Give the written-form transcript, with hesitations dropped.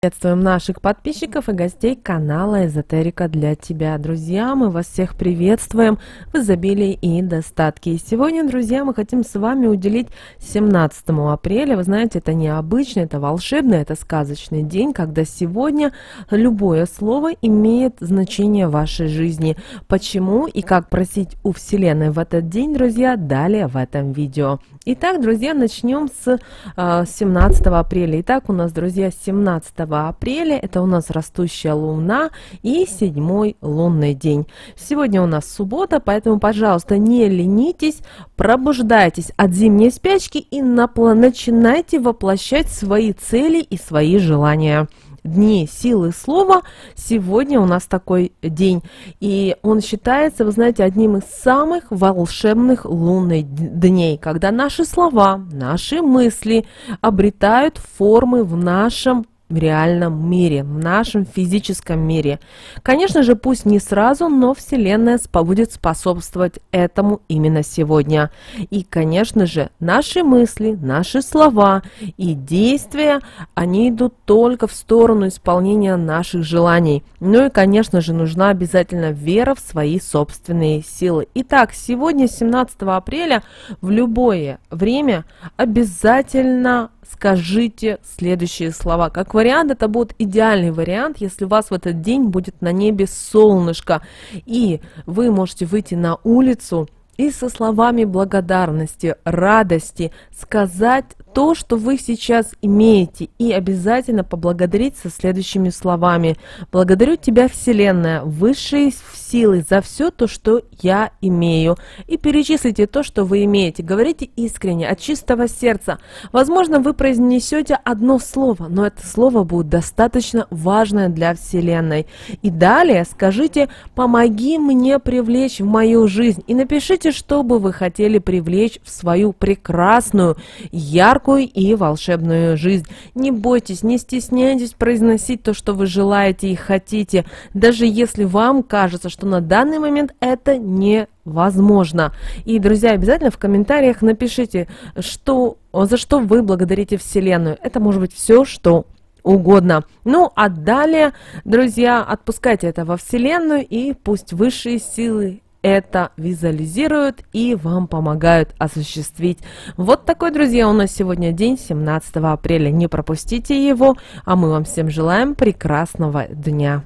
Приветствуем наших подписчиков и гостей канала «Эзотерика для тебя». Друзья, мы вас всех приветствуем в изобилии и достатке. И сегодня, друзья, мы хотим с вами уделить 17 апреля. Вы знаете, это необычный, это волшебный, это сказочный день, когда сегодня любое слово имеет значение в вашей жизни. Почему и как просить у Вселенной в этот день, друзья, далее в этом видео. Итак, друзья, начнем с 17 апреля. Итак, у нас, друзья, 17 апреля это у нас растущая луна и 7-й лунный день. Сегодня у нас суббота, поэтому, пожалуйста, не ленитесь, пробуждайтесь от зимней спячки и начинайте воплощать свои цели и свои желания. Дни силы слова. Сегодня у нас такой день. И он считается, вы знаете, одним из самых волшебных лунных дней, когда наши слова, наши мысли обретают формы в нашем реальном мире, в нашем физическом мире. Конечно же, пусть не сразу, но Вселенная будет способствовать этому именно сегодня. И, конечно же, наши мысли, наши слова и действия, они идут только в сторону исполнения наших желаний. Ну и, конечно же, нужна обязательно вера в свои собственные силы. Итак, сегодня, 17 апреля, в любое время обязательно скажите следующие слова. Как вариант, это будет идеальный вариант, если у вас в этот день будет на небе солнышко, и вы можете выйти на улицу и со словами благодарности, радости сказать то, что вы сейчас имеете, и обязательно поблагодарить со следующими словами. «Благодарю тебя, Вселенная, высшие силы, за все то, что я имею». И перечислите то, что вы имеете. Говорите искренне, от чистого сердца. Возможно, вы произнесете одно слово, но это слово будет достаточно важное для Вселенной. И далее скажите «Помоги мне привлечь в мою жизнь». И напишите, что бы вы хотели привлечь в свою прекрасную, яркую и волшебную жизнь. Не бойтесь, не стесняйтесь произносить то, что вы желаете и хотите, даже если вам кажется, что на данный момент это невозможно. И, друзья, обязательно в комментариях напишите, за что вы благодарите Вселенную. Это может быть все, что угодно. Ну, а далее, друзья, отпускайте это во Вселенную, и пусть высшие силы это визуализируют и вам помогают осуществить. Вот такой, друзья, у нас сегодня день, 17 апреля. Не пропустите его, а мы вам всем желаем прекрасного дня.